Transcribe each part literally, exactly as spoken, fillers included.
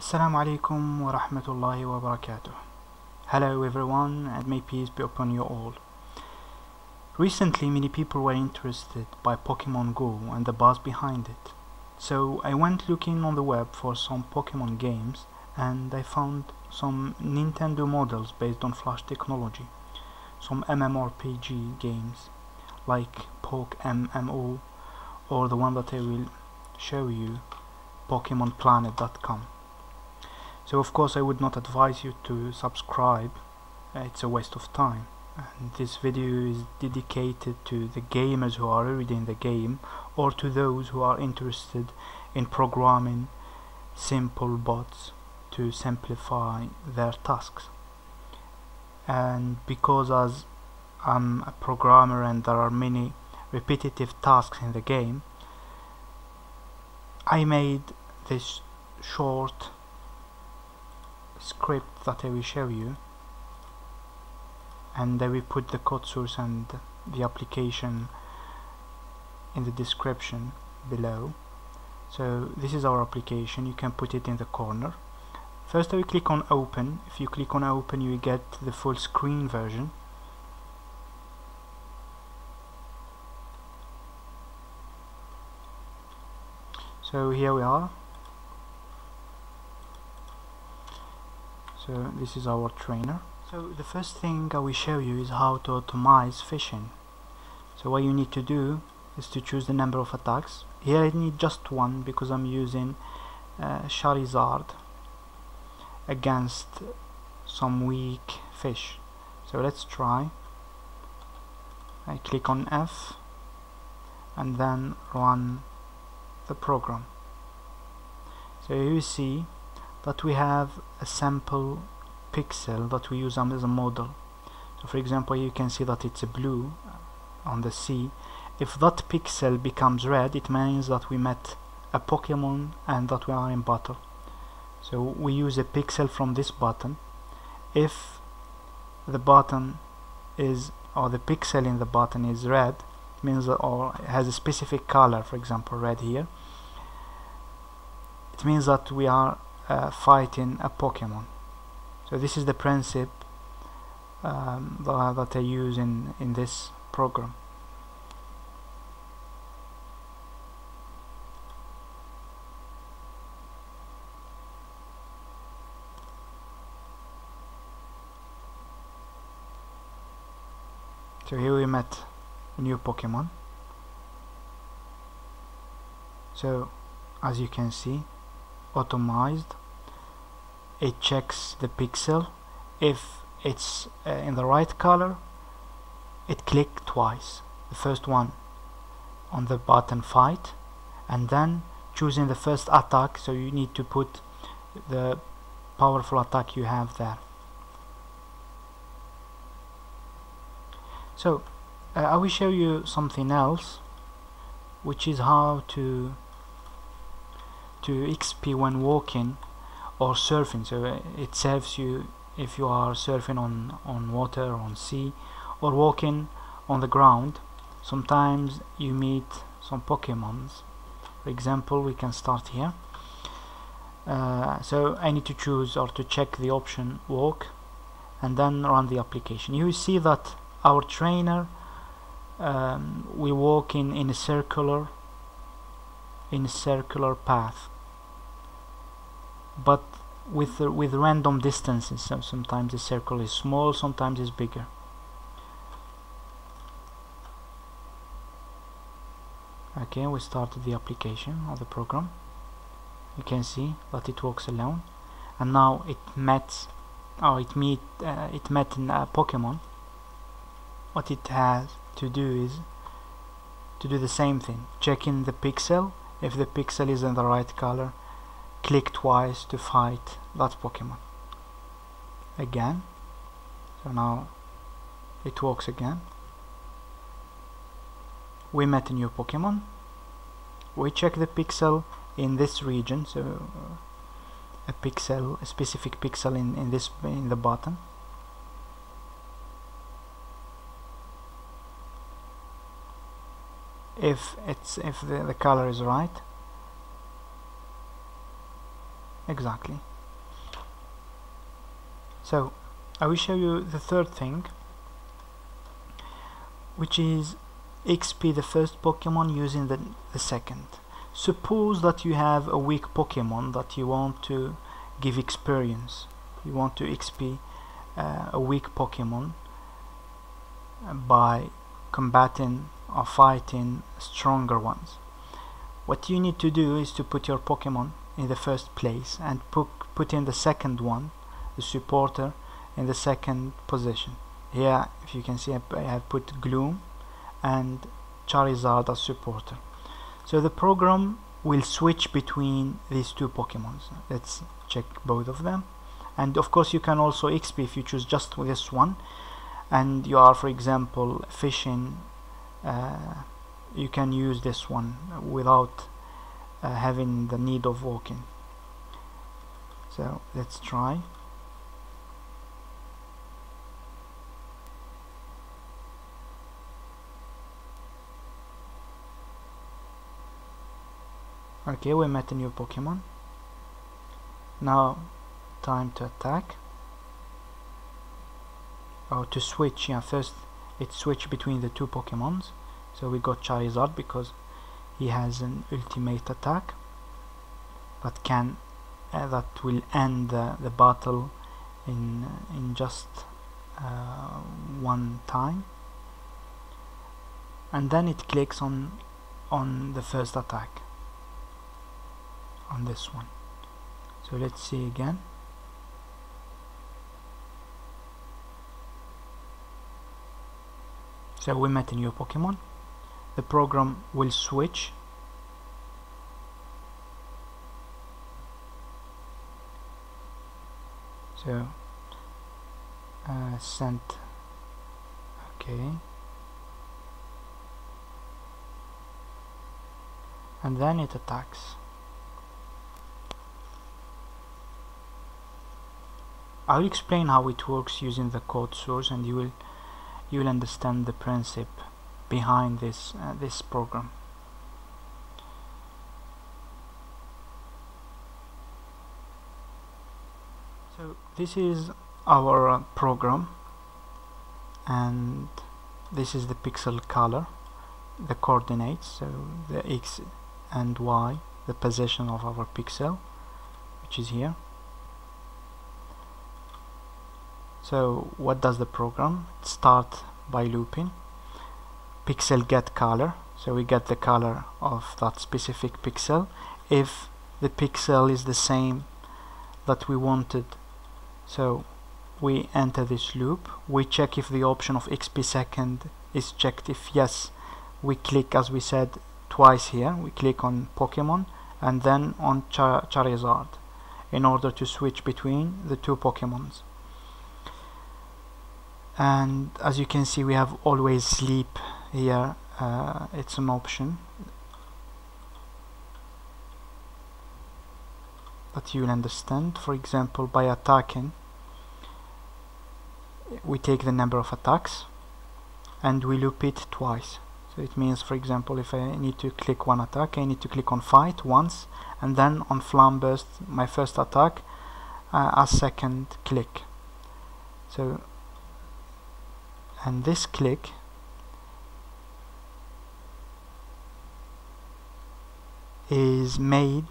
Assalamu alaikum wa rahmatullahi wa barakatuh. Hello everyone, and may peace be upon you all. Recently many people were interested by Pokemon Go and the buzz behind it. So I went looking on the web for some Pokemon games, and I found some Nintendo models based on Flash technology, some MMORPG games like PokeMMO, or the one that I will show you, Pokemon Planet dot com. So of course I would not advise you to subscribe, it's a waste of time. And this video is dedicated to the gamers who are already in the game, or to those who are interested in programming simple bots to simplify their tasks. And because as I'm a programmer and there are many repetitive tasks in the game, I made this short script that I will show you, and I will put the code source and the application in the description below. So this is our application, you can put it in the corner. First I will click on open. If you click on open, you will get the full screen version. So here we are. So this is our trainer. So the first thing I will show you is how to optimize fishing. So what you need to do is to choose the number of attacks. Here I need just one because I'm using uh, Charizard against some weak fish. So let's try. I click on F and then run the program. So you see that we have a sample pixel that we use as a model. So for example, you can see that it's a blue on the sea. If that pixel becomes red, it means that we met a Pokemon and that we are in battle. So we use a pixel from this button. If the button is, or the pixel in the button is red, it means that, or has a specific color, for example red here, it means that we are Uh, fighting a Pokemon. So this is the principle um, that, that I use in, in this program. So here we met a new Pokemon. So as you can see, automized, it checks the pixel. If it's uh, in the right color, it click twice, the first one on the button fight and then choosing the first attack. So you need to put the powerful attack you have there. So uh, I will show you something else, which is how to to X P when walking or surfing. So it serves you if you are surfing on on water, on sea, or walking on the ground. Sometimes you meet some Pokemons. For example, we can start here. Uh, so I need to choose or to check the option walk and then run the application. You see that our trainer um, we walk in in a circular in a circular path, but with uh, with random distances. So sometimes the circle is small, sometimes it's bigger. Okay, we started the application or the program. You can see that it walks alone, and now it met, or it meet, uh, it met in a Pokemon. What it has to do is to do the same thing, checking the pixel. If the pixel is in the right color, click twice to fight that Pokemon again. So now it walks again. We met a new Pokemon. We check the pixel in this region, so a pixel, a specific pixel in in this in the button. If it's if the, the color is right, exactly. So I will show you the third thing, which is X P the first Pokemon using the, the second. Suppose that you have a weak Pokemon that you want to give experience, you want to X P uh, a weak Pokemon by combating or fighting stronger ones. What you need to do is to put your Pokemon in the first place and put, put in the second one, the supporter, in the second position. Here, if you can see, I have put Gloom and Charizard as supporter. So the program will switch between these two Pokemons. Let's check both of them. And of course you can also X P if you choose just this one and you are, for example, fishing, uh, you can use this one without uh, having the need of walking. So let's try. Okay, we met a new Pokemon. Now time to attack. Or to switch, yeah, first it switched between the two Pokemons. So we got Charizard because he has an ultimate attack that can uh, that will end the, the battle in in just uh, one time. And then it clicks on on the first attack, on this one. So let's see again. So we met a new Pokemon. The program will switch so uh, sent. Okay, and then it attacks. I'll explain how it works using the code source, and you will you will understand the principle behind this uh, this program. So this is our uh, program, and this is the pixel color, the coordinates, so the X and Y, the position of our pixel, which is here. So what does the program? Start by looping pixel get color, so we get the color of that specific pixel if the pixel is the same that we wanted. So we enter this loop, we check if the option of X P second is checked. If yes, we click, as we said twice here, we click on Pokemon and then on Char Charizard in order to switch between the two Pokemons. And as you can see, we have always sleep here, uh, it's an option that you'll understand. For example, by attacking, we take the number of attacks and we loop it twice. So it means, for example, if I need to click one attack, I need to click on fight once and then on flame burst, my first attack, uh, a second click. So and this click is made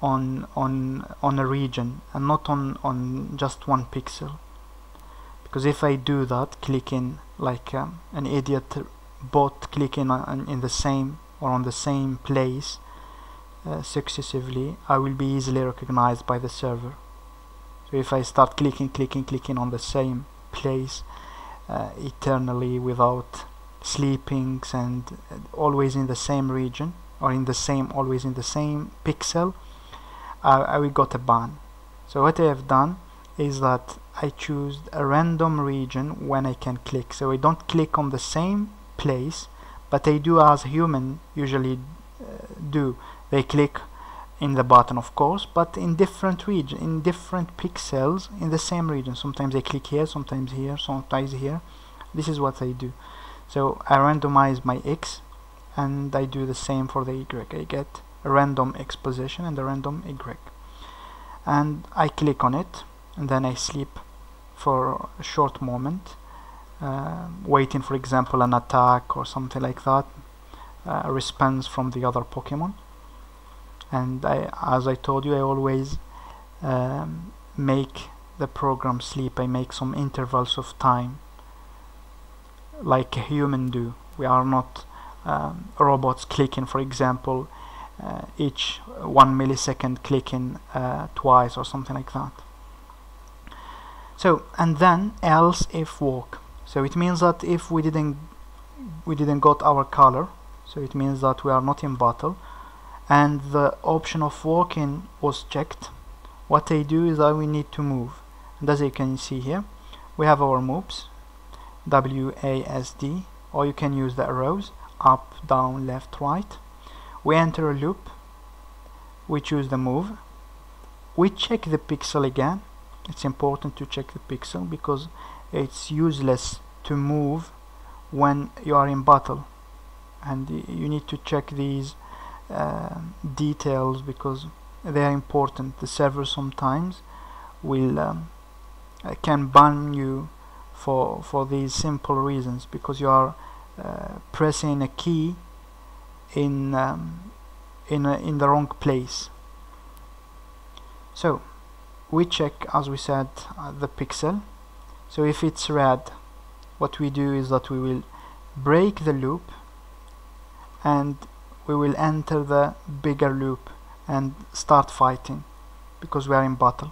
on on on a region and not on on just one pixel, because if I do that, clicking like um, an idiot bot, clicking on, in the same or on the same place uh, successively, I will be easily recognized by the server. So if I start clicking clicking clicking on the same place Uh, eternally without sleepings and uh, always in the same region or in the same always in the same pixel, uh, I will got a ban. So what I have done is that I choose a random region when I can click, so I don't click on the same place, but I do as human usually uh, do. They click in the button, of course, but in different region, in different pixels in the same region. Sometimes I click here, sometimes here, sometimes here. This is what I do. So I randomize my X and I do the same for the Y. I get a random X position and a random Y, and I click on it and then I sleep for a short moment, uh, waiting for example an attack or something like that, uh, a response from the other Pokemon. And I, as I told you, I always um, make the program sleep. I make some intervals of time like a human do. We are not um, robots clicking, for example, uh, each one millisecond clicking uh, twice or something like that. So, and then else if walk. So it means that if we didn't we didn't got our color, so it means that we are not in battle, and the option of walking was checked, what I do is that we need to move. And as you can see here, we have our moves, W A S D, or you can use the arrows, up, down, left, right. We enter a loop, we choose the move, we check the pixel again. It's important to check the pixel because it's useless to move when you are in battle, and you need to check these Uh, details because they are important. The server sometimes will um, can ban you for for these simple reasons, because you are uh, pressing a key in um, in a, in the wrong place. So we check, as we said, uh, the pixel. So if it's red, what we do is that we will break the loop and we will enter the bigger loop and start fighting because we are in battle.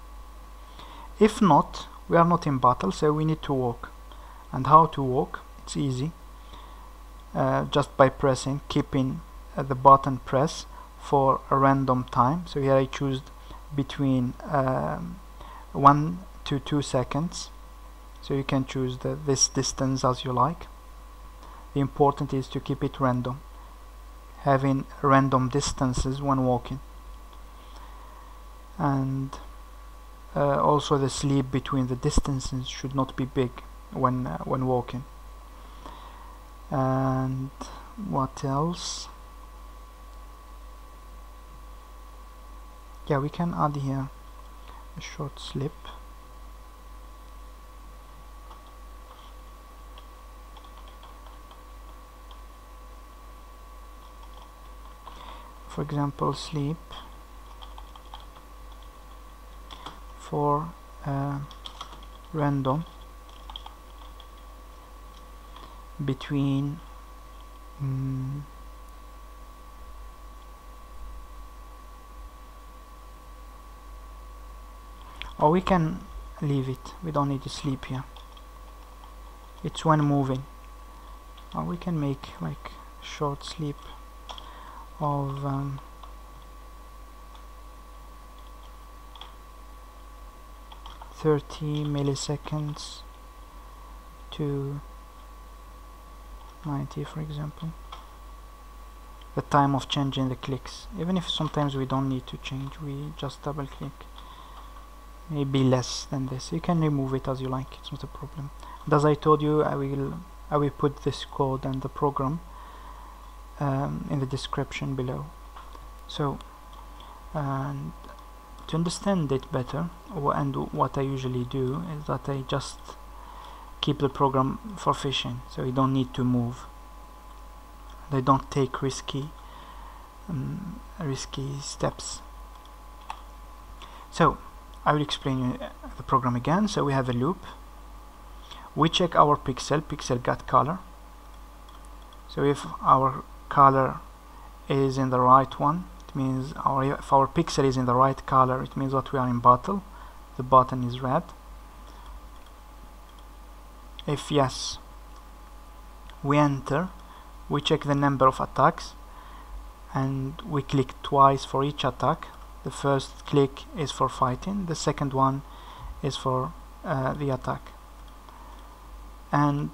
If not, we are not in battle, so we need to walk. And how to walk? It's easy, uh, just by pressing, keeping uh, the button press for a random time. So here I choose between um, one to two seconds. So you can choose the, this distance as you like. The important is to keep it random, having random distances when walking, and uh, also the sleep between the distances should not be big when uh, when walking. And what else? Yeah, we can add here a short slip. For example, sleep for uh, random between mm, or we can leave it, we don't need to sleep here, it's when moving. Or we can make like short sleep of um, thirty milliseconds to ninety, for example, the time of changing the clicks, even if sometimes we don't need to change, we just double click, maybe less than this. You can remove it as you like, it's not a problem. And as I told you, I will I will put this code and the program Um, in the description below. So and to understand it better, and what I usually do is that I just keep the program for fishing, so you don't need to move, they don't take risky um, risky steps. So I will explain the program again. So we have a loop, we check our pixel, pixel got color, so if our color is in the right one, it means our, if our pixel is in the right color, it means that we are in battle, the button is red. If yes, we enter, we check the number of attacks, and we click twice for each attack. The first click is for fighting, the second one is for uh, the attack. And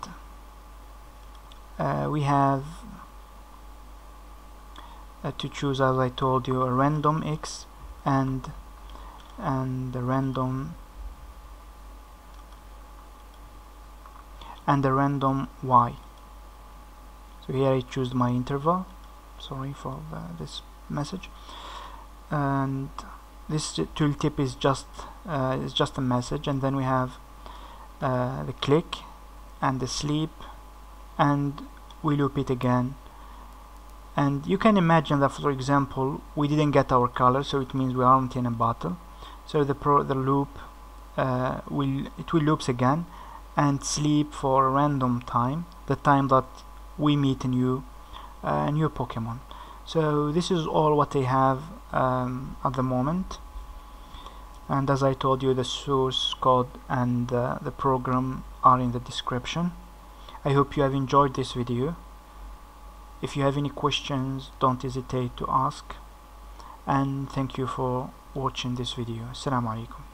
uh, we have Uh, to choose, as I told you, a random X and and a random and a random Y. So here I choose my interval. Sorry for the, this message. And this tooltip is just uh, is just a message, and then we have uh, the click and the sleep, and we loop it again. And you can imagine that, for example, we didn't get our color, so it means we aren't in a battle. So the pro the loop uh, will it will loops again and sleep for a random time, the time that we meet a new uh, new Pokemon. So this is all what I have um, at the moment. And as I told you, the source code and uh, the program are in the description. I hope you have enjoyed this video. If you have any questions, don't hesitate to ask. And thank you for watching this video. Assalamu alaikum.